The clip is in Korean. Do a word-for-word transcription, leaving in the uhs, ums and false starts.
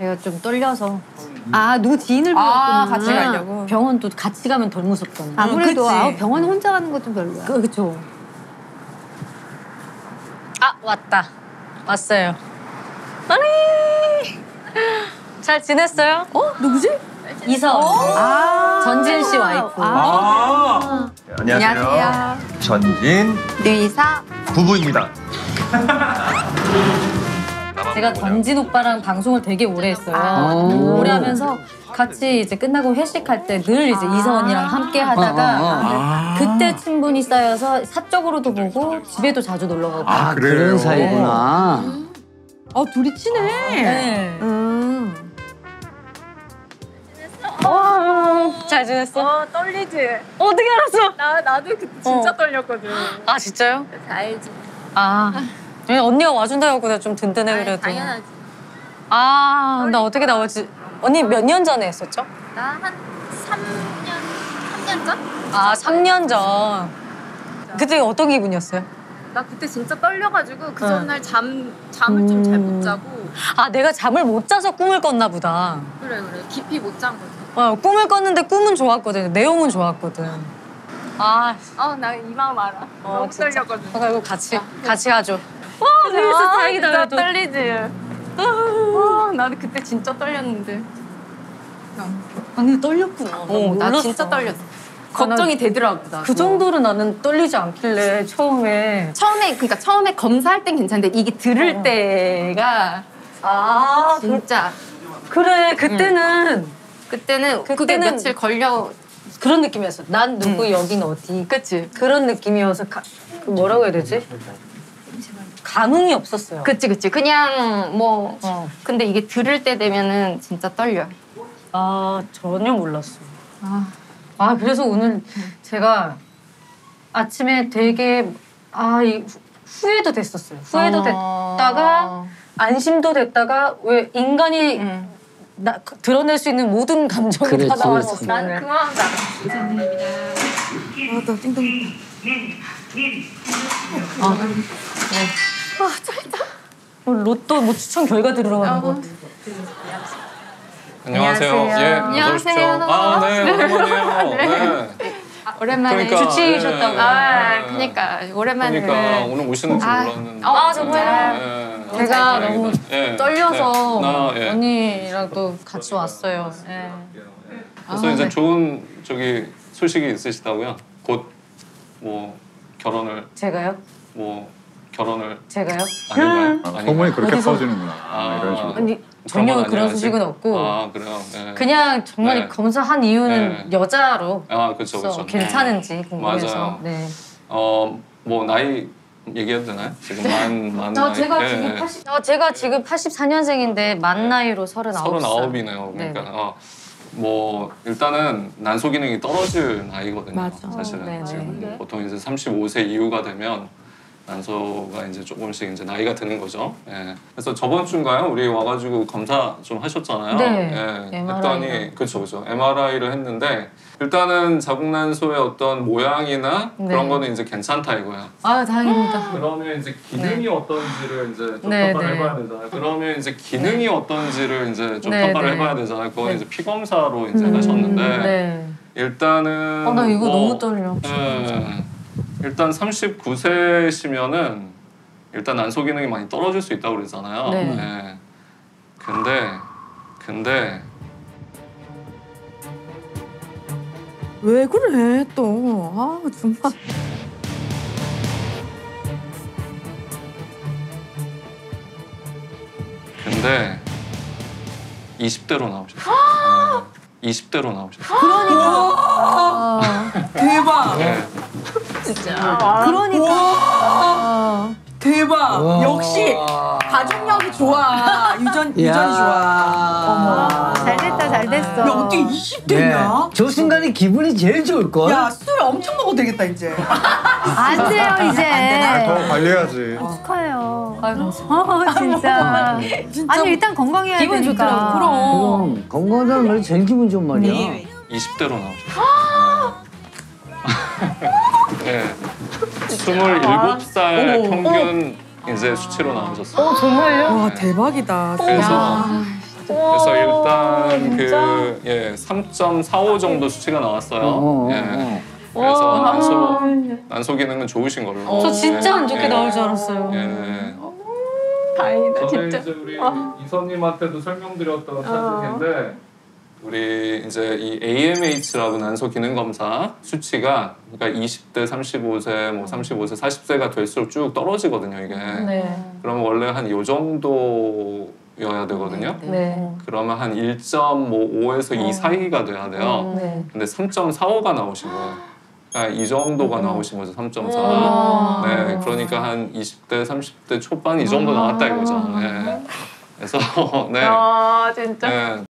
제가 좀 떨려서. 아, 누구 지인을 불렀구나. 아, 같이 가려고. 병원 또 같이 가면 덜 무섭잖아. 아무래도 응, 아, 병원 혼자 가는 것도 별로야. 그, 그쵸. 아, 왔다. 왔어요. 아니, 잘 지냈어요? 어? 누구지? 이서. 아 전진 씨 와이프. 아 네, 안녕하세요. 안녕하세요. 전진. 류이서. 부부입니다. 제가 전진 오빠랑 방송을 되게 오래 했어요. 아 오래 하면서 같이 이제 끝나고 회식할 때 늘 이제 아 이서 언니랑 함께 하다가 아 아 그때 친분이 쌓여서 사적으로도 보고 집에도 자주 놀러 가고. 아, 그런 사이구나. 아, 둘이 친해. 아, 네. 음. 어, 잘 지냈어? 어, 떨리지? 어, 어떻게 알았어? 나, 나도 그때 진짜 어. 떨렸거든. 아, 진짜요? 다 알지. 아, 언니가 와준다고 해서 좀 든든해. 아니, 그래도 당연하지. 아, 나 어떻게 나오지? 언니 몇 년 전에 했었죠? 나 한 삼 년, 삼 년 전? 아, 삼 년 전. 진짜. 그때 어떤 기분이었어요? 나 그때 진짜 떨려가지고 그 전날 잠, 잠을 좀 잘 못 자고. 아, 내가 잠을 못 자서 꿈을 꿨나 보다. 그래, 그래. 깊이 못 잔 거지. 어, 꿈을 꿨는데 꿈은 좋았거든. 내용은 좋았거든. 아, 어, 나 이 마음 알아. 어, 너무 진짜. 떨렸거든. 그러니까 이거 같이, 아, 같이 가죠. 와, 그래서 아, 다행이다. 진짜 떨리지. 와, 나도 그때 진짜 떨렸는데. 아니, 떨렸구나. 어, 나, 나 진짜 떨렸어. 걱정이 되더라고. 나 그 정도로 나는 떨리지 않길래 처음에. 처음에, 그러니까 처음에 검사할 땐 괜찮은데 이게 들을 어. 때가. 아, 진짜. 그래, 그때는. 응. 그때는, 그때는 그게 며칠 걸려. 그런 느낌이었어. 난 누구, 응. 여긴 어디. 그치. 그런 느낌이어서 가, 그 뭐라고 해야 되지? 감흥이 없었어요. 그치, 그치. 그냥 뭐. 어. 근데 이게 들을 때 되면은 진짜 떨려. 아, 전혀 몰랐어. 아. 아, 그래서 오늘 제가 아침에 되게 아, 이, 후회도 됐었어요. 후회도 어... 됐다가 안심도 됐다가 왜 인간이 응. 나, 드러낼 수 있는 모든 감정이 그래, 다 나와서 난 그 마음 다 감사합니다. 아, 나 띵동. 아, 네. 아, 짧다. 로또 뭐 추천 결과 들으라는 거. 안녕하세요. 안녕하세요. 예, 안녕하세요. 아, 네, 오랜만이에요. 네. 네. 아, 오랜만에 그러니까, 주치의셨다고. 네. 아, 그러니까 오랜만에. 그러니까 오늘 오시는지 아, 몰랐는데. 아, 정말. 네. 제가 네. 너무 네. 떨려서 네. 나, 네. 언니랑 또 같이 왔어요. 네. 그래서 아, 이제 네. 좋은 저기 소식이 있으시다고요? 곧 뭐 결혼을. 제가요? 뭐 결혼을. 제가요? 아닌가요? 소문이 그렇게 퍼지는구나. 아, 이런 식으로. 아니, 전혀 그런 아니라지? 소식은 없고. 아, 그래요? 네. 그냥 정말 네. 검사한 이유는 네. 여자로. 아, 그렇죠, 그렇죠. 괜찮은지 네. 궁금해서. 맞아요. 네. 어, 뭐 나이 얘기해도 되나요? 지금 만, 만 저 나이. 제가 네. 지금 팔십, 저 제가 지금 팔십사 년생인데 만 네. 나이로 서른아홉 살. 서른아홉이네요. 그러니까 어, 뭐 일단은 난소 기능이 떨어질 나이거든요. 맞아. 사실은 네, 지금 네. 보통 이제 삼십오 세 이후가 되면 난소가 이제 조금씩 이제 나이가 드는 거죠. 예. 그래서 저번 주인가요? 우리 와가지고 검사 좀 하셨잖아요. 네. 예. 했더니 그렇죠, 그렇죠. 엠알아이를 했는데 일단은 자궁난소의 어떤 모양이나 네. 그런 거는 이제 괜찮다 이거야. 아, 다행입니다. 그러면 이제 기능이 네. 어떤지를 이제 좀 네, 평가를 네. 해봐야 되잖아요. 그러면 이제 기능이 네. 어떤지를 이제 좀 네, 평가를 네. 해봐야 되잖아요. 그건 네. 이제 피 검사로 이제 음, 하셨는데 네. 일단은. 아, 나 이거 뭐, 너무 떨려. 예. 일단 삼십구 세시면은 일단 난소 기능이 많이 떨어질 수 있다고 그러잖아요. 네. 네. 근데 근데 왜 그래 또? 아, 정말. 근데 이십 대로 나오셨어요. 네. 이십 대로 나오셨어요. 그러니까. 대박. 네. 진짜. 아, 그러니까. 와, 대박. 와, 역시 가족력이 좋아. 유전 유전이 좋아. 어머. 잘 됐다, 잘 됐어. 야, 어떻게 이십 대냐? 네. 저 순간에 기분이 제일 좋을 걸. 야, 술 엄청 먹어도 되겠다 이제. 안 돼요 이제. 안 더 관리해야지. 어, 축하해요. 아이고. 어, 진짜. 진짜. 아니 일단 건강해야 되니까. 기분 좋더라고. 그럼. 그럼. 건강하다는 말이 제일 기분 좋은 말이야. 네. 이십 대로 나오죠. 네. 스물일곱 살 아. 평균 오. 이제 수치로 나오셨어요. 어, 정말요? 와, 대박이다. 그래서, 그래서 그, 예, 삼 점 사오 정도 수치가 나왔어요. 오, 예. 오. 그래서 난소, 난소 기능은 좋으신 걸로. 오. 저 진짜 안 좋게 예. 나올 줄 알았어요. 예. 다행이다, 진짜. 이제 우리 어. 이서님한테도 설명드렸던 사진인데 어. 우리 이제 이 에이 엠 에이치라고 난소 기능 검사 수치가 그러니까 이십 대, 삼십오 세, 뭐 삼십오 세, 사십 세가 될수록 쭉 떨어지거든요, 이게. 네. 그러면 원래 한 요 정도 여야 되거든요. 네. 그러면 한 일 점 오에서 어. 이 사이가 돼야 돼요. 네. 근데 삼 점 사오가 나오신 거예요. 그러니까 이 정도가 음. 나오신 거죠, 삼 점 사. 네, 그러니까 한 이십 대, 삼십 대 초반 이 정도 나왔다 이거죠. 네. 그래서 네. 아, 진짜. 네.